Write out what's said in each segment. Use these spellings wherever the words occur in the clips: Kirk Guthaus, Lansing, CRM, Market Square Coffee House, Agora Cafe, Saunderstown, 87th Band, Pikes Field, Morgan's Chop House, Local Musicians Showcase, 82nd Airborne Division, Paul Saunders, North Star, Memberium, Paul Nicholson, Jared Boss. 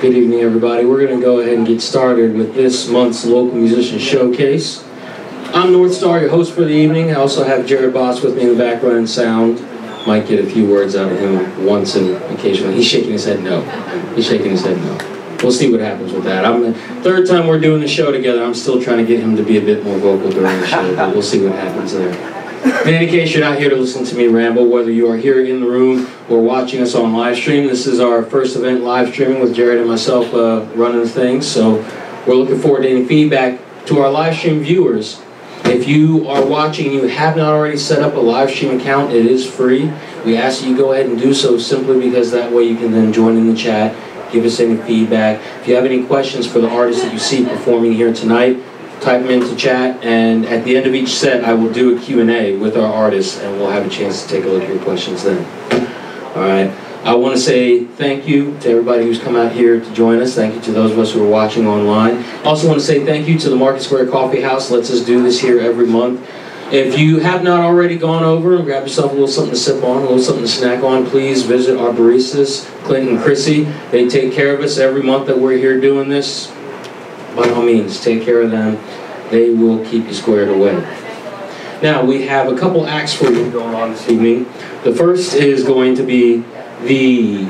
Good evening, everybody. We're going to go ahead and get started with this month's Local Musician Showcase. I'm North Star, your host for the evening. I also have Jared Boss with me in the background and sound. Might get a few words out of him once and occasionally. He's shaking his head no. He's shaking his head no. We'll see what happens with that. I'm the third time we're doing the show together. I'm still trying to get him to be a bit more vocal during the show, but we'll see what happens there. In any case, you're not here to listen to me ramble, whether you are here in the room or watching us on live stream. This is our first event live streaming with Jared and myself running the thing, so we're looking forward to any feedback to our live stream viewers. If you are watching and you have not already set up a live stream account, it is free. We ask that you go ahead and do so simply because that way you can then join in the chat, give us any feedback. If you have any questions for the artists that you see performing here tonight, type them into chat, and at the end of each set, I will do a Q&A with our artists, and we'll have a chance to take a look at your questions then. All right. I want to say thank you to everybody who's come out here to join us. Thank you to those of us who are watching online. I also want to say thank you to the Market Square Coffee House. Lets us do this here every month. If you have not already gone over and grabbed yourself a little something to sip on, a little something to snack on, please visit our baristas, Clint and Chrissy. They take care of us every month that we're here doing this. By all means, take care of them. They will keep you squared away. Now, we have a couple acts for you going on this evening. The first is going to be the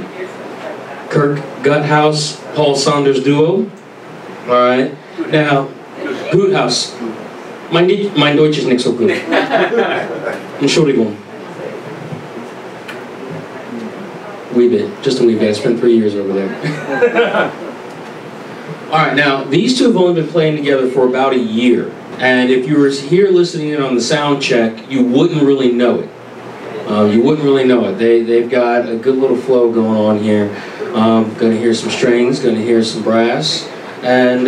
Kirk Guthaus, Paul Saunders duo. All right. Now, Guthaus. Mein Deutsch ist nicht so gut. Entschuldigung. Wee bit. Just a wee bit. I spent 3 years over there. All right, now, these two have only been playing together for about a year. And if you were here listening in on the sound check, you wouldn't really know it. You wouldn't really know it. They've got a good little flow going on here. Going to hear some strings, going to hear some brass. And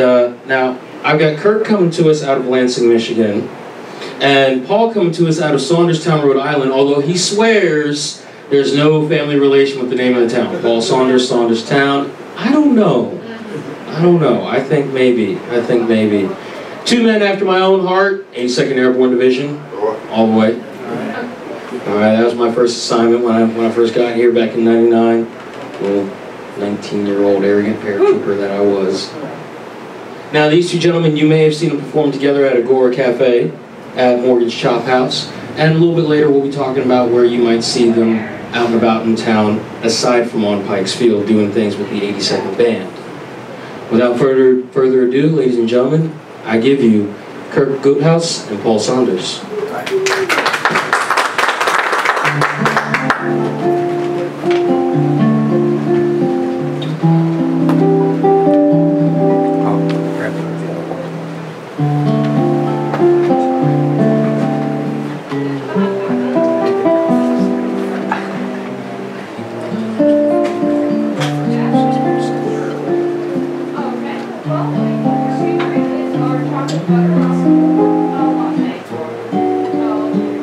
now, I've got Kirk coming to us out of Lansing, Michigan. And Paul coming to us out of Saunderstown, Rhode Island, although he swears there's no family relation with the name of the town. Paul Saunders, Saunderstown. I don't know. I don't know. I think maybe. I think maybe. Two men after my own heart, 82nd Airborne Division, all the way. All right, that was my first assignment when I first got here back in '99. Little 19-year-old arrogant paratrooper that I was. Now, these two gentlemen, you may have seen them perform together at Agora Cafe, at Morgan's Chop House, and a little bit later we'll be talking about where you might see them out and about in town, aside from on Pikes Field, doing things with the 87th Band. Without further ado, ladies and gentlemen, I give you Kirk Guthaus and Paul Saunders. Thank you.